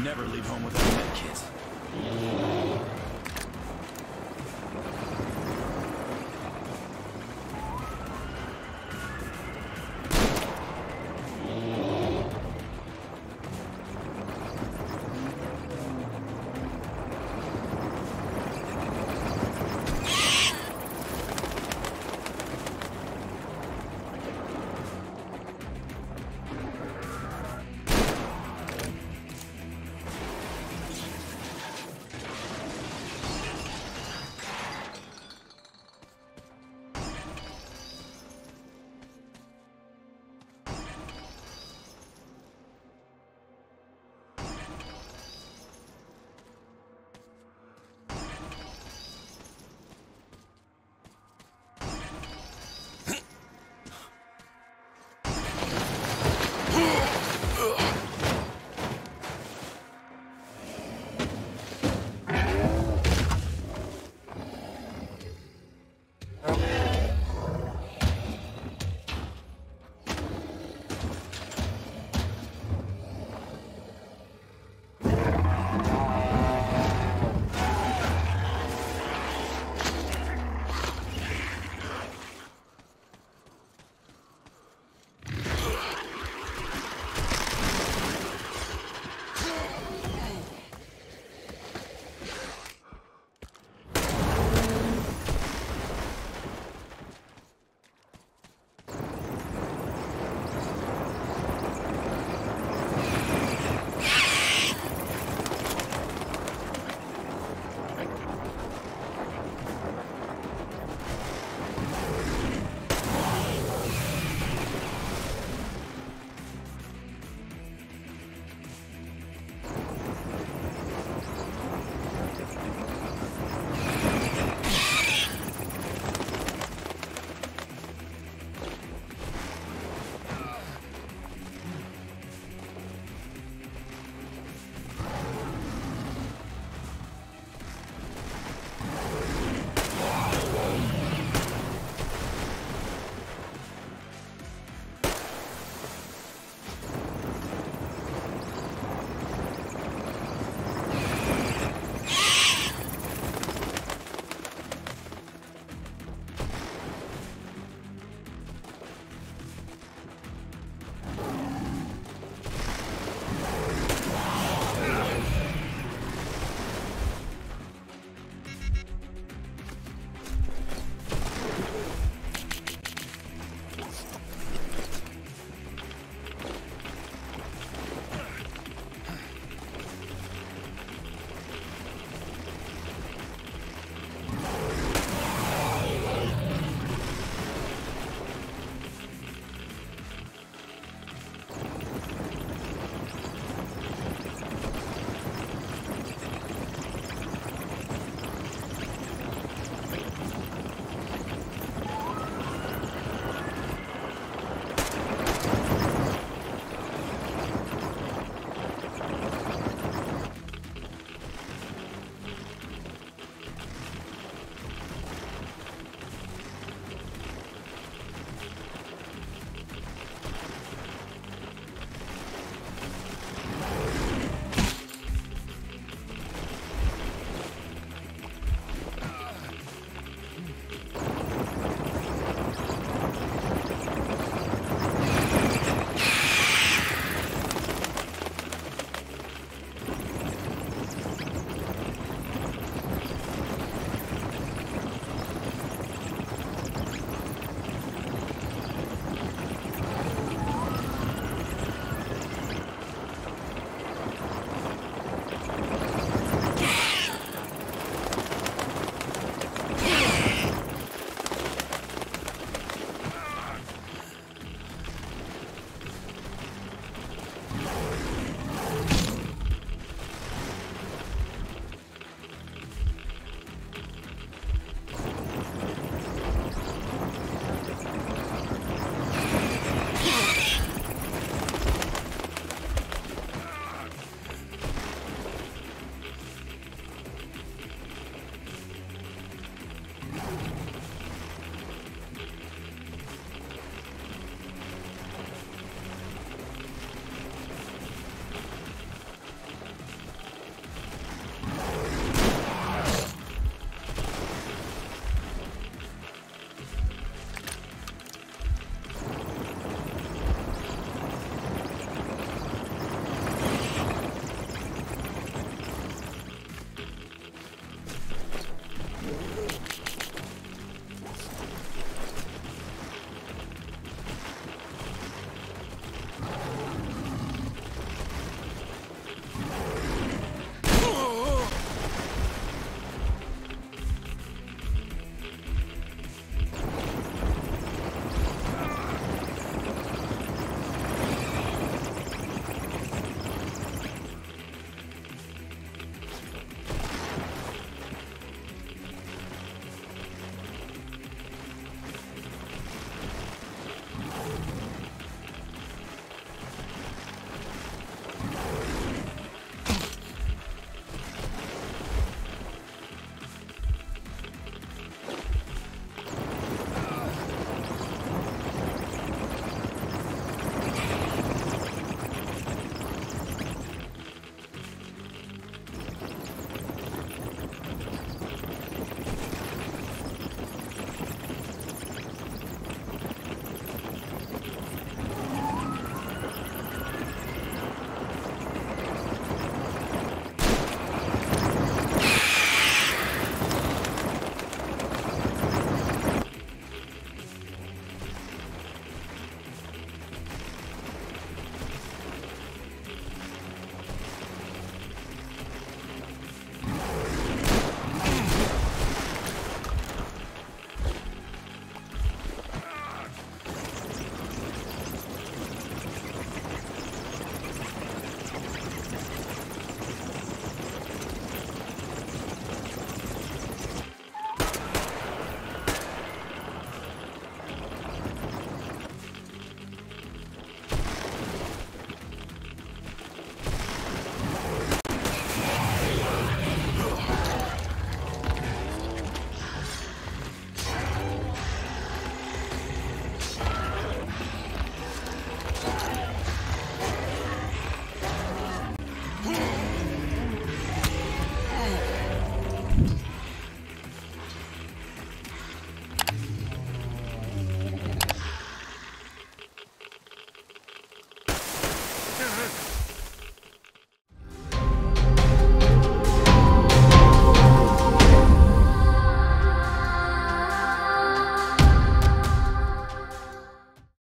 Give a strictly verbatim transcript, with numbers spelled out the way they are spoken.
Never leave home without a med kit.